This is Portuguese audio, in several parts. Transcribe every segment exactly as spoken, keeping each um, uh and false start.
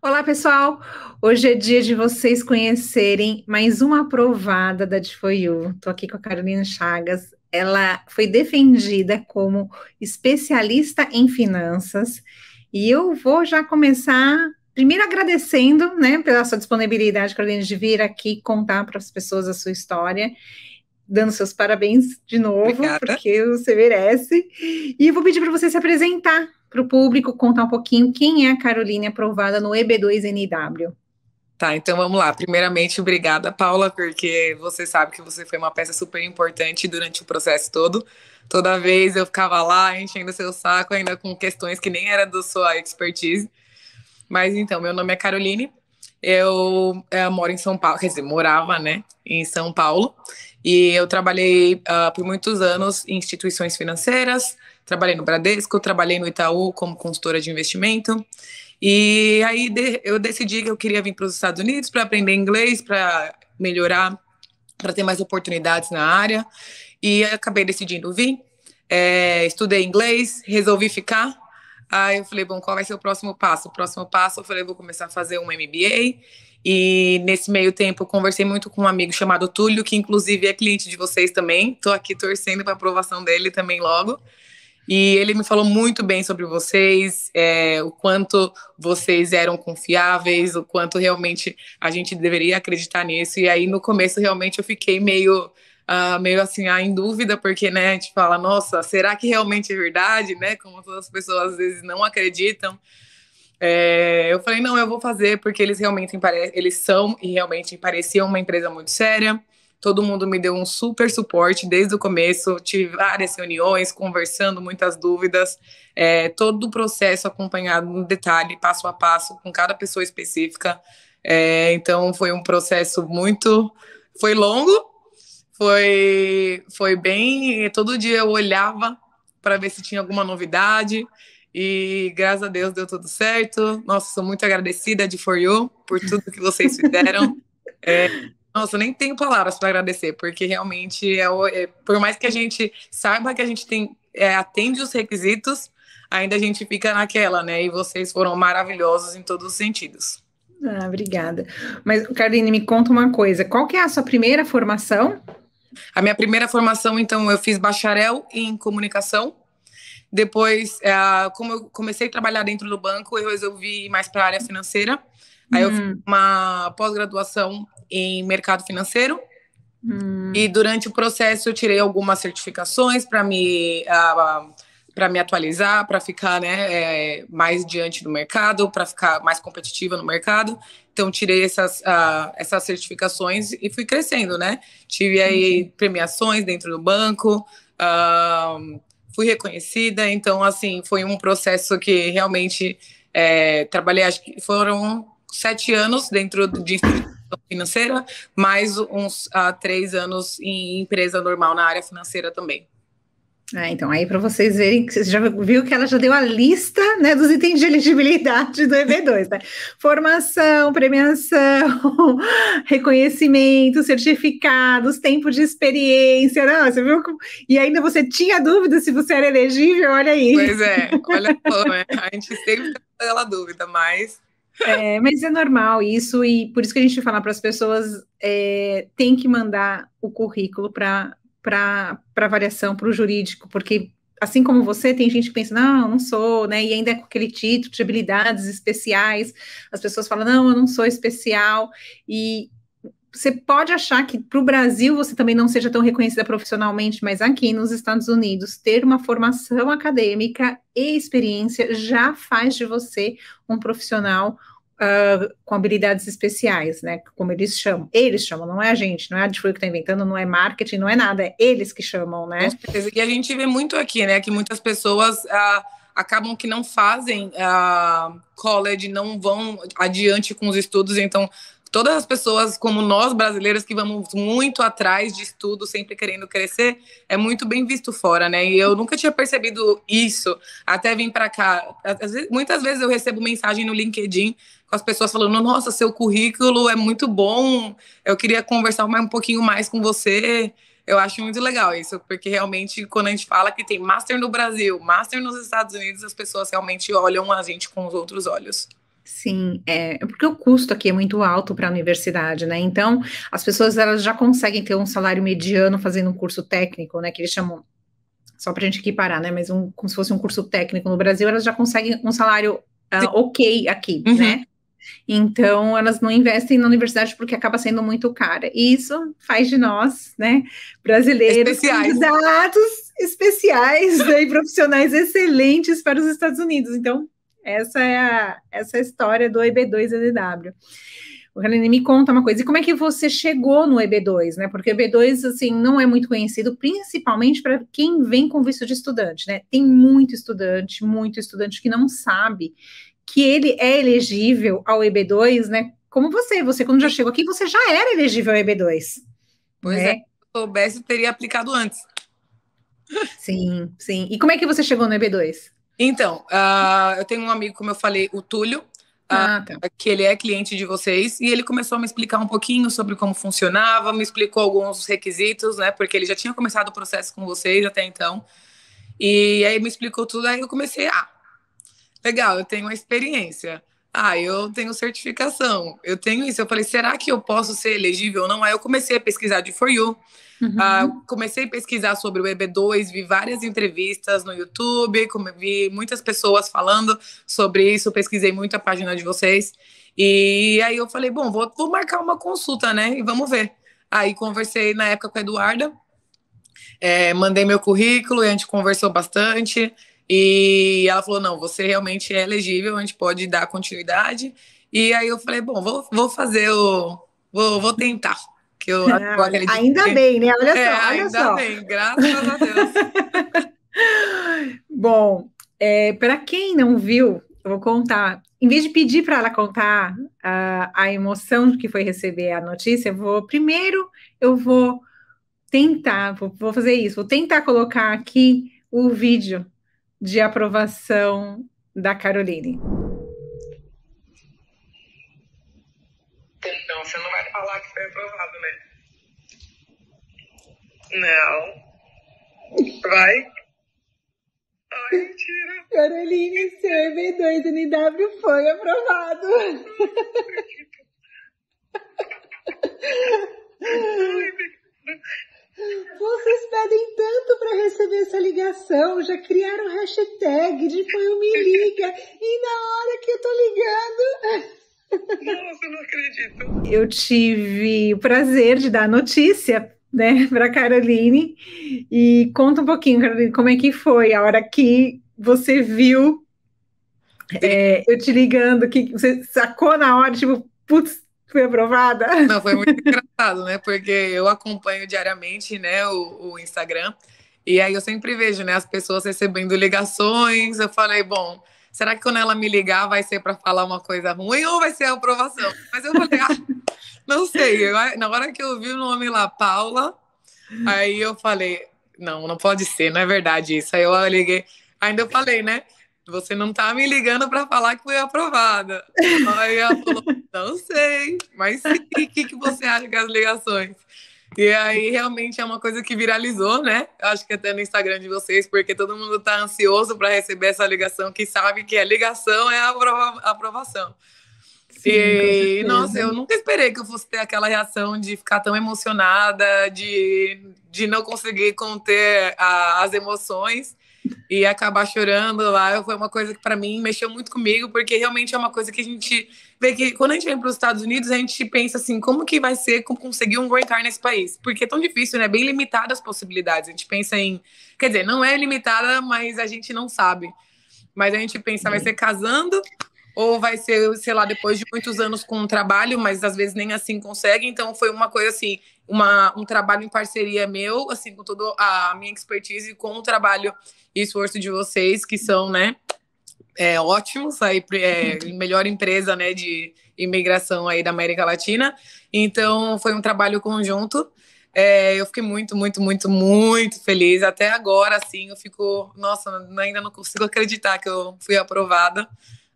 Olá, pessoal! Hoje é dia de vocês conhecerem mais uma aprovada da D quatro U. Estou aqui com a Karolinne Chagas. Ela foi defendida como especialista em finanças. E eu vou já começar, primeiro agradecendo, né, pela sua disponibilidade, Karolinne, de vir aqui contar para as pessoas a sua história, dando seus parabéns de novo, Obrigada. Porque você merece. E eu vou pedir para você se apresentar para o público, contar um pouquinho quem é a Karolinne aprovada no E B dois N I W. Tá, então vamos lá. Primeiramente, obrigada, Paula, porque você sabe que você foi uma peça super importante durante o processo todo. Toda vez eu ficava lá enchendo seu saco, ainda com questões que nem era da sua expertise. Mas então, meu nome é Karolinne, eu, eu moro em São Paulo, quer dizer, morava, né, em São Paulo, e eu trabalhei uh, por muitos anos em instituições financeiras. Trabalhei no Bradesco, trabalhei no Itaú como consultora de investimento. E aí de, eu decidi que eu queria vir para os Estados Unidos para aprender inglês, para melhorar, para ter mais oportunidades na área. E acabei decidindo vir, é, estudei inglês, resolvi ficar. Aí eu falei, bom, qual vai ser o próximo passo? O próximo passo, eu falei, vou começar a fazer um M B A. E nesse meio tempo eu conversei muito com um amigo chamado Túlio, que inclusive é cliente de vocês também. Estou aqui torcendo para a aprovação dele também logo. E ele me falou muito bem sobre vocês, é, o quanto vocês eram confiáveis, o quanto realmente a gente deveria acreditar nisso. E aí, no começo, realmente eu fiquei meio, uh, meio assim, ah, em dúvida, porque, né, a gente fala, nossa, será que realmente é verdade, né? Como todas as pessoas, às vezes, não acreditam. É, eu falei, não, eu vou fazer, porque eles realmente eles são e realmente pareciam uma empresa muito séria. Todo mundo me deu um super suporte desde o começo, tive várias reuniões, conversando, muitas dúvidas, é, todo o processo acompanhado no detalhe, passo a passo, com cada pessoa específica. É, então, foi um processo muito... Foi longo, foi, foi bem... Todo dia eu olhava para ver se tinha alguma novidade e, graças a Deus, deu tudo certo. Nossa, sou muito agradecida a D quatro U por tudo que vocês fizeram. É, Nossa, eu nem tenho palavras para agradecer, porque realmente, é, o, é por mais que a gente saiba que a gente tem, é, atende os requisitos, ainda a gente fica naquela, né? E vocês foram maravilhosos em todos os sentidos. Ah, obrigada. Mas, Karolinne, me conta uma coisa. Qual que é a sua primeira formação? A minha primeira formação, então, eu fiz bacharel em comunicação. Depois, é, como eu comecei a trabalhar dentro do banco, eu resolvi ir mais para a área financeira. Aí hum. eu fiz uma pós-graduação em mercado financeiro, hum. e durante o processo eu tirei algumas certificações para me, uh, para me atualizar, para ficar, né, é, mais diante do mercado, para ficar mais competitiva no mercado. Então tirei essas, uh, essas certificações e fui crescendo, né? Tive aí hum. premiações dentro do banco, uh, fui reconhecida, então assim, foi um processo que realmente é, trabalhei, acho que foram sete anos dentro de instituição financeira, mais uns ah, três anos em empresa normal na área financeira também. Ah, então aí para vocês verem, que você já viu que ela já deu a lista, né, dos itens de elegibilidade do E B dois, né? Formação, premiação, reconhecimento, certificados, tempo de experiência, não, você viu? E ainda você tinha dúvida se você era elegível, olha aí. Pois é, olha só, né? A gente sempre tem aquela dúvida, mas... É, mas é normal isso, e por isso que a gente fala para as pessoas, é, tem que mandar o currículo para para avaliação, para o jurídico, porque assim como você, tem gente que pensa, não, não sou, né, e ainda é com aquele título de habilidades especiais, as pessoas falam, não, eu não sou especial, e você pode achar que para o Brasil você também não seja tão reconhecida profissionalmente, mas aqui nos Estados Unidos, ter uma formação acadêmica e experiência já faz de você um profissional uh, com habilidades especiais, né? Como eles chamam. Eles chamam, não é a gente, não é a D quatro U que está inventando, não é marketing, não é nada, é eles que chamam, né? Com certeza. E a gente vê muito aqui, né? Que muitas pessoas... Uh... acabam que não fazem a uh, college, não vão adiante com os estudos. Então, todas as pessoas, como nós brasileiros, que vamos muito atrás de estudo, sempre querendo crescer, é muito bem visto fora, né? E eu nunca tinha percebido isso até vir para cá. Às vezes, muitas vezes eu recebo mensagem no LinkedIn com as pessoas falando, nossa, seu currículo é muito bom, eu queria conversar mais, um pouquinho mais com você. Eu acho muito legal isso, porque realmente quando a gente fala que tem master no Brasil, master nos Estados Unidos, as pessoas realmente olham a gente com os outros olhos. Sim, é porque o custo aqui é muito alto para a universidade, né? Então, as pessoas elas já conseguem ter um salário mediano fazendo um curso técnico, né? Que eles chamam, só para a gente equiparar, né? Mas um, como se fosse um curso técnico no Brasil, elas já conseguem um salário uh, ok aqui, uhum. né? Então, elas não investem na universidade porque acaba sendo muito cara. E isso faz de nós, né, brasileiros, especiais. Candidatos especiais né, e profissionais excelentes para os Estados Unidos. Então, essa é a, essa é a história do E B dois N I W. Karolinne, me conta uma coisa, e como é que você chegou no E B dois, né? Porque o E B dois, assim, não é muito conhecido, principalmente para quem vem com visto de estudante, né? Tem muito estudante, muito estudante que não sabe que ele é elegível ao E B dois, né? Como você, você quando já chegou aqui, você já era elegível ao E B dois. Pois é, é se eu soubesse, eu teria aplicado antes. Sim, sim. E como é que você chegou no E B dois? Então, uh, eu tenho um amigo, como eu falei, o Túlio, ah, tá. uh, que ele é cliente de vocês, e ele começou a me explicar um pouquinho sobre como funcionava, me explicou alguns requisitos, né? Porque ele já tinha começado o processo com vocês até então. E aí me explicou tudo, aí eu comecei a... legal, eu tenho uma experiência, ah, eu tenho certificação, eu tenho isso, eu falei, será que eu posso ser elegível ou não? Aí eu comecei a pesquisar D four U, uhum. ah, comecei a pesquisar sobre o E B dois, vi várias entrevistas no YouTube, vi muitas pessoas falando sobre isso, pesquisei muito a página de vocês, e aí eu falei, bom, vou, vou marcar uma consulta, né, e vamos ver. Aí conversei na época com a Eduarda, é, mandei meu currículo, e a gente conversou bastante. E ela falou, não, você realmente é elegível, a gente pode dar continuidade. E aí eu falei, bom, vou, vou fazer o... Vou, vou tentar. Que eu, ah, eu ainda bem, né? Olha é, só, olha ainda só. Bem, graças a Deus. Bom, é, para quem não viu, eu vou contar. Em vez de pedir para ela contar uh, a emoção que foi receber a notícia, eu vou primeiro eu vou tentar, vou, vou fazer isso, vou tentar colocar aqui o vídeo de aprovação da Karolinne. Então, você não vai falar que foi aprovado, né? Não. Vai? Ai, mentira. Karolinne, seu E B dois N I W foi aprovado. Vocês pedem tanto para receber essa ligação, já criaram o hashtag de foi o me liga, e na hora que eu tô ligando... Nossa, eu não acredito. Eu tive o prazer de dar a notícia, né, para a Karolinne, e conta um pouquinho, Karolinne, como é que foi a hora que você viu é, eu te ligando, que você sacou na hora, tipo, putz, foi aprovada? Não, foi muito engraçado, né? Porque eu acompanho diariamente, né, o, o Instagram. E aí eu sempre vejo, né, as pessoas recebendo ligações. Eu falei, bom, será que quando ela me ligar vai ser para falar uma coisa ruim ou vai ser a aprovação? Mas eu falei, ah, não sei. Eu, na hora que eu vi o nome lá, Paula, aí eu falei, não, não pode ser, não é verdade isso. Aí eu liguei, ainda eu falei, né? Você não tá me ligando para falar que foi aprovada. Aí ela falou, não sei, mas o que, que você acha das ligações? E aí realmente é uma coisa que viralizou, né? Acho que até no Instagram de vocês, porque todo mundo tá ansioso para receber essa ligação, que sabe que a ligação é a aprova aprovação. Sim, e, nossa, eu nunca esperei que eu fosse ter aquela reação de ficar tão emocionada, de, de não conseguir conter a, as emoções. E acabar chorando lá foi uma coisa que para mim mexeu muito comigo, porque realmente é uma coisa que a gente vê que quando a gente vem para os Estados Unidos, a gente pensa assim, como que vai ser conseguir um green card nesse país? Porque é tão difícil, né? Bem limitada as possibilidades. A gente pensa em... Quer dizer, não é limitada, mas a gente não sabe. Mas a gente pensa, vai ser casando ou vai ser, sei lá, depois de muitos anos com um trabalho, mas às vezes nem assim consegue. Então foi uma coisa assim, uma, um trabalho em parceria meu, assim, com toda a minha expertise, com o trabalho e esforço de vocês, que são, né, é, ótimos, aí, é, melhor empresa, né, de imigração aí da América Latina. Então foi um trabalho conjunto. É, eu fiquei muito, muito, muito, muito feliz. Até agora, assim, eu fico, nossa, ainda não consigo acreditar que eu fui aprovada.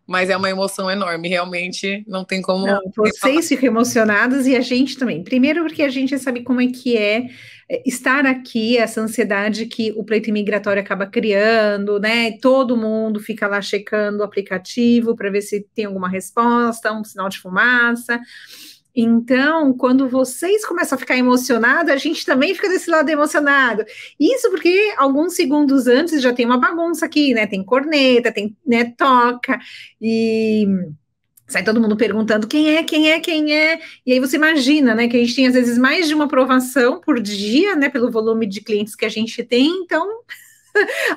Mas é uma emoção enorme, realmente não tem como... Não, vocês ficam emocionadas e a gente também. Primeiro porque a gente sabe como é que é estar aqui, essa ansiedade que o pleito imigratório acaba criando, né? Todo mundo fica lá checando o aplicativo para ver se tem alguma resposta, um sinal de fumaça. Então, quando vocês começam a ficar emocionados, a gente também fica desse lado emocionado. Isso porque alguns segundos antes já tem uma bagunça aqui, né? Tem corneta, tem, né, toca, e sai todo mundo perguntando quem é, quem é, quem é. E aí você imagina, né, que a gente tem às vezes mais de uma aprovação por dia, né, pelo volume de clientes que a gente tem, então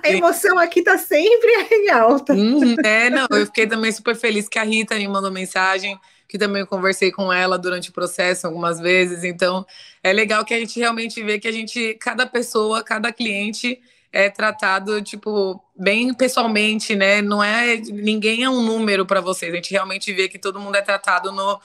a emoção aqui tá sempre em alta. Uhum, é, não, eu fiquei também super feliz que a Rita me mandou mensagem, que também eu conversei com ela durante o processo algumas vezes, então é legal que a gente realmente vê que a gente, cada pessoa, cada cliente é tratado, tipo, bem pessoalmente, né? Não é, ninguém é um número para vocês, a gente realmente vê que todo mundo é tratado no,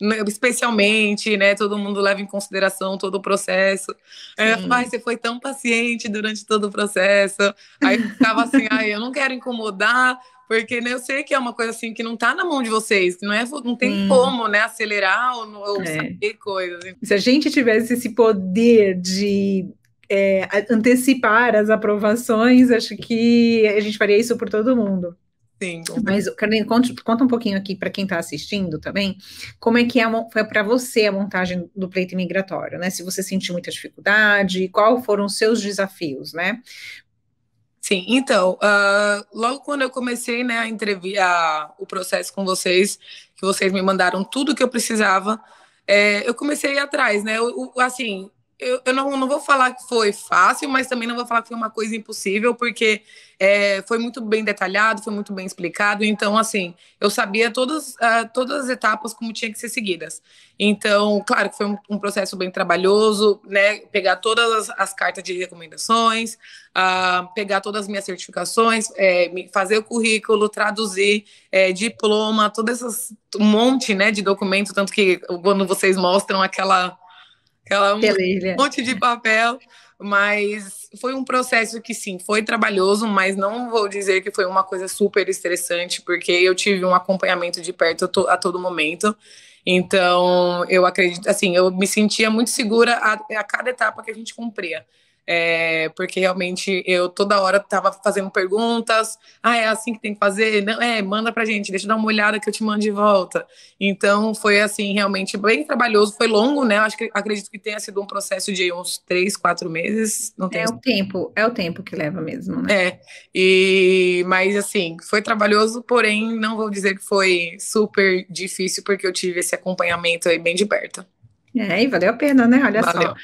no, especialmente, né? Todo mundo leva em consideração todo o processo. É, mas você foi tão paciente durante todo o processo. Aí ficava assim, ai, eu não quero incomodar, porque, né, eu sei que é uma coisa assim que não tá na mão de vocês, não, é, não tem hum. como, né, acelerar ou, ou é. saber coisas. Se a gente tivesse esse poder de é, antecipar as aprovações, acho que a gente faria isso por todo mundo. Sim. Mas, Karolinne, conta, conta um pouquinho aqui para quem está assistindo também, como é que é, foi para você a montagem do pleito imigratório, né? Se você sentiu muita dificuldade, quais foram os seus desafios, né? Sim, então, uh, logo quando eu comecei, né, a entrevista, o processo com vocês, que vocês me mandaram tudo que eu precisava, é, eu comecei a ir atrás, né, eu, eu, assim, eu, eu não, não vou falar que foi fácil, mas também não vou falar que foi uma coisa impossível, porque é, foi muito bem detalhado, foi muito bem explicado, então, assim, eu sabia todas, uh, todas as etapas como tinha que ser seguidas. Então, claro que foi um, um processo bem trabalhoso, né, pegar todas as, as cartas de recomendações, Uh, pegar todas as minhas certificações, é, fazer o currículo, traduzir, é, diploma, todo esse um monte, né, de documento, tanto que quando vocês mostram aquela, aquela um monte de papel, mas foi um processo que sim, foi trabalhoso, mas não vou dizer que foi uma coisa super estressante, porque eu tive um acompanhamento de perto a, to, a todo momento. Então, eu acredito, assim, eu me sentia muito segura a, a cada etapa que a gente cumpria. É, porque realmente eu toda hora tava fazendo perguntas, ah, é assim que tem que fazer? Não, é, manda pra gente, deixa eu dar uma olhada que eu te mando de volta. Então foi assim, realmente bem trabalhoso, foi longo, né? Eu acho que, acredito que tenha sido um processo de uns três, quatro meses. Não tem... É o tempo, é o tempo que leva mesmo, né? É, e, mas assim, foi trabalhoso, porém não vou dizer que foi super difícil, porque eu tive esse acompanhamento aí bem de perto. É, e valeu a pena, né? Olha valeu. Só.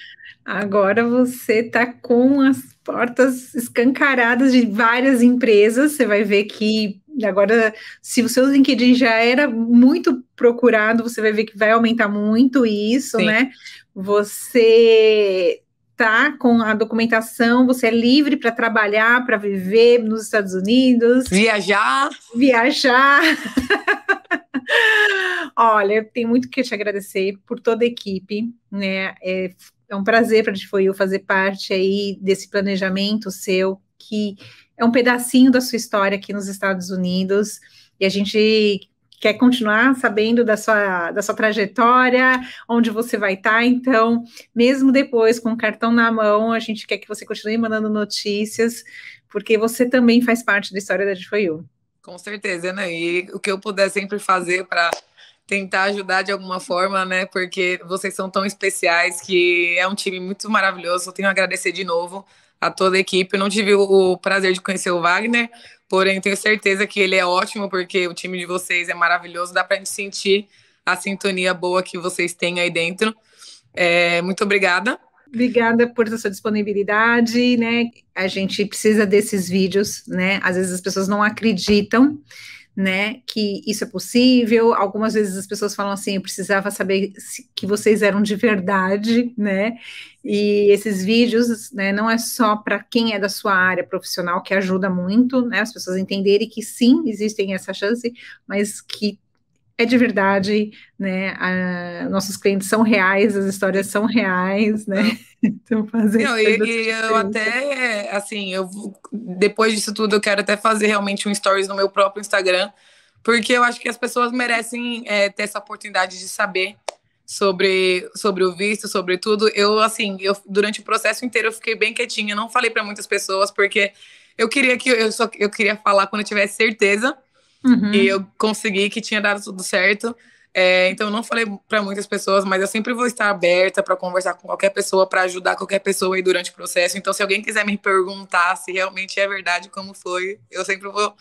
Agora você tá com as portas escancaradas de várias empresas, você vai ver que agora, se o seu LinkedIn já era muito procurado, você vai ver que vai aumentar muito isso, sim, né? Você tá com a documentação, você é livre para trabalhar, para viver nos Estados Unidos. Viajar. Viajar. Olha, eu tenho muito que te agradecer por toda a equipe, né? É, é um prazer para a D quatro U fazer parte aí desse planejamento seu, que é um pedacinho da sua história aqui nos Estados Unidos, e a gente quer continuar sabendo da sua, da sua trajetória, onde você vai estar, então, mesmo depois, com o cartão na mão, a gente quer que você continue mandando notícias, porque você também faz parte da história da D quatro U. Com certeza, né? E o que eu puder sempre fazer para tentar ajudar de alguma forma, né? Porque vocês são tão especiais, que é um time muito maravilhoso. Eu tenho a agradecer de novo a toda a equipe. Eu não tive o prazer de conhecer o Wagner, porém tenho certeza que ele é ótimo, porque o time de vocês é maravilhoso. Dá para a gente sentir a sintonia boa que vocês têm aí dentro. É, muito obrigada. Obrigada por sua disponibilidade, né? A gente precisa desses vídeos, né? Às vezes as pessoas não acreditam, né, que isso é possível. Algumas vezes as pessoas falam assim, eu precisava saber que vocês eram de verdade, né? E esses vídeos, né, não é só para quem é da sua área profissional, que ajuda muito, né, as pessoas entenderem que sim, existem essa chance, mas que é de verdade, né? A, nossos clientes são reais, as histórias são reais, né? Então, fazer não, e, e eu até, assim, eu, depois disso tudo, eu quero até fazer realmente um stories no meu próprio Instagram, porque eu acho que as pessoas merecem é, ter essa oportunidade de saber sobre, sobre o visto, sobre tudo. Eu, assim, eu, durante o processo inteiro eu fiquei bem quietinha, não falei para muitas pessoas, porque eu queria que eu só eu queria falar quando eu tivesse certeza. Uhum. E eu consegui, que tinha dado tudo certo. É, então eu não falei para muitas pessoas, mas eu sempre vou estar aberta para conversar com qualquer pessoa, para ajudar qualquer pessoa aí durante o processo. Então, se alguém quiser me perguntar se realmente é verdade, como foi, eu sempre vou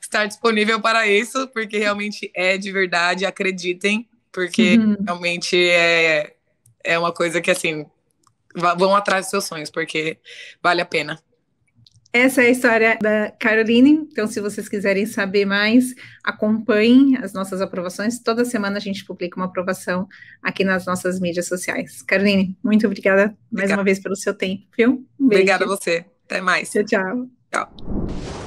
estar disponível para isso, porque realmente é de verdade, acreditem, porque uhum. realmente é, é uma coisa que, assim, vão atrás dos seus sonhos, porque vale a pena. Essa é a história da Karolinne, então se vocês quiserem saber mais, acompanhem as nossas aprovações. Toda semana a gente publica uma aprovação aqui nas nossas mídias sociais. Karolinne, muito obrigada, obrigada mais uma vez pelo seu tempo, viu? Um beijo. Obrigada a você, até mais. Tchau, tchau. Tchau.